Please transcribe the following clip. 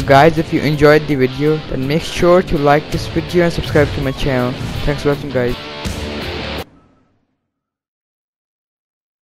So guys, if you enjoyed the video, then make sure to like this video and subscribe to my channel. Thanks for watching, guys.